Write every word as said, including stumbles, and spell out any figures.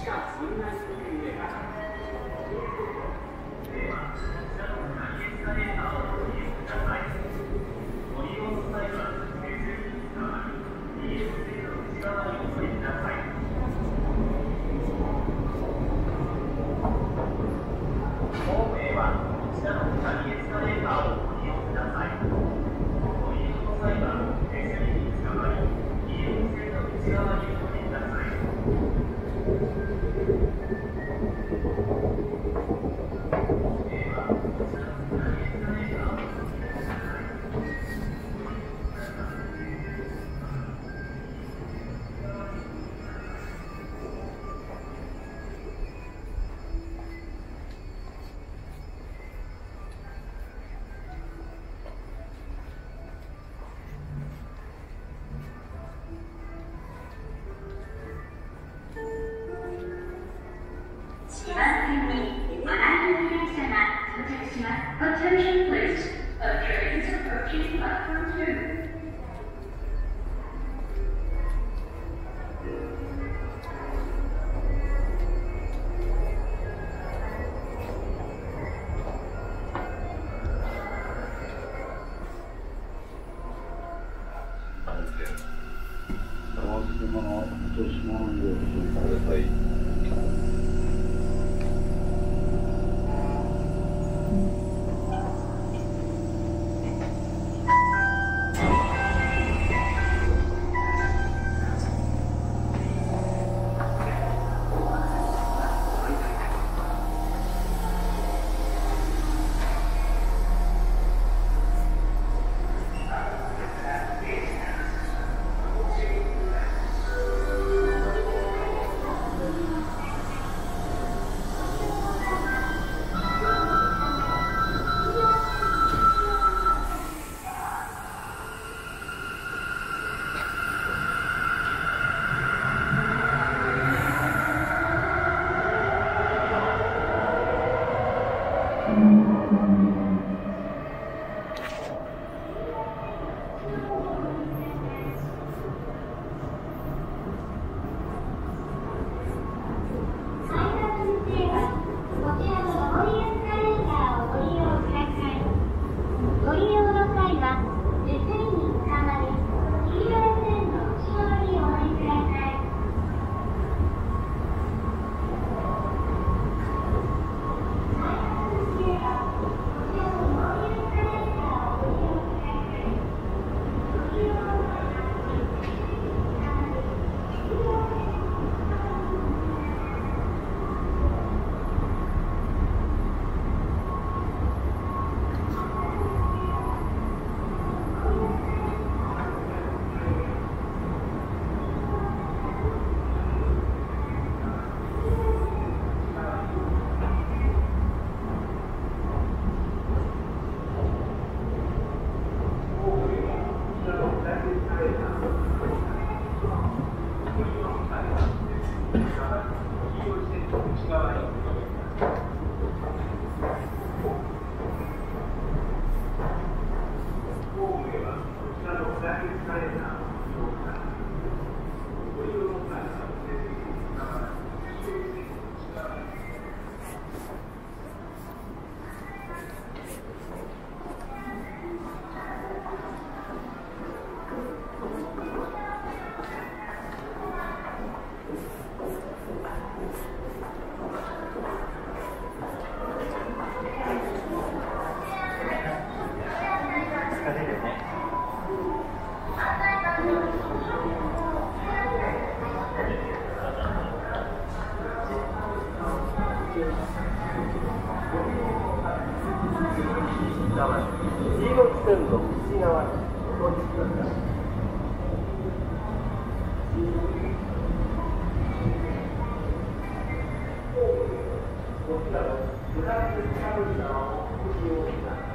こちらの無断で使うのを利用した。